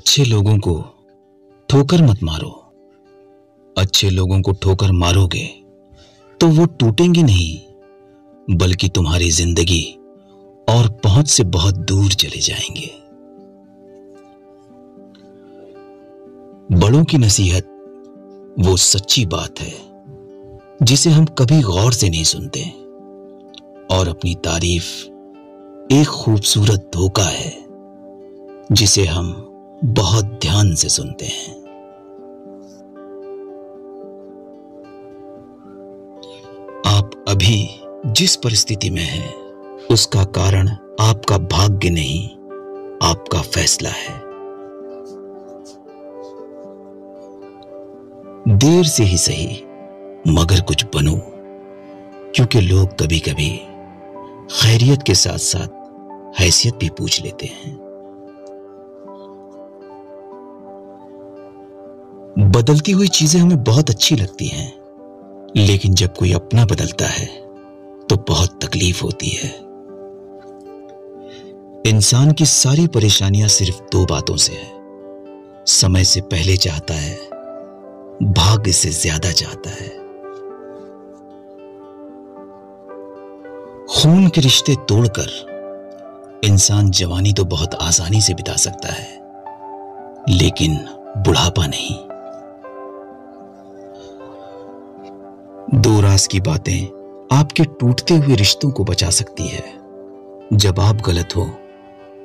अच्छे लोगों को ठोकर मत मारो। अच्छे लोगों को ठोकर मारोगे तो वो टूटेंगे नहीं, बल्कि तुम्हारी जिंदगी और पहुंच से बहुत दूर चले जाएंगे। बड़ों की नसीहत वो सच्ची बात है जिसे हम कभी गौर से नहीं सुनते, और अपनी तारीफ एक खूबसूरत धोखा है जिसे हम बहुत ध्यान से सुनते हैं। आप अभी जिस परिस्थिति में हैं, उसका कारण आपका भाग्य नहीं, आपका फैसला है। देर से ही सही मगर कुछ बनो, क्योंकि लोग कभी कभी खैरियत के साथ साथ हैसियत भी पूछ लेते हैं। बदलती हुई चीजें हमें बहुत अच्छी लगती हैं, लेकिन जब कोई अपना बदलता है तो बहुत तकलीफ होती है। इंसान की सारी परेशानियां सिर्फ दो बातों से है, समय से पहले चाहता है, भाग्य से ज्यादा चाहता है। खून के रिश्ते तोड़कर इंसान जवानी तो बहुत आसानी से बिता सकता है, लेकिन बुढ़ापा नहीं। दो राज की बातें आपके टूटते हुए रिश्तों को बचा सकती है। जब आप गलत हो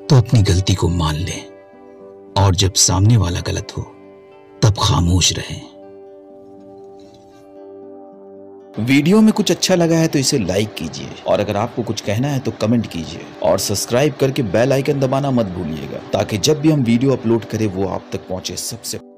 तो अपनी गलती को मान लें, और जब सामने वाला गलत हो तब खामोश रहें। वीडियो में कुछ अच्छा लगा है तो इसे लाइक कीजिए, और अगर आपको कुछ कहना है तो कमेंट कीजिए, और सब्सक्राइब करके बेल आइकन दबाना मत भूलिएगा, ताकि जब भी हम वीडियो अपलोड करें वो आप तक पहुंचे सबसे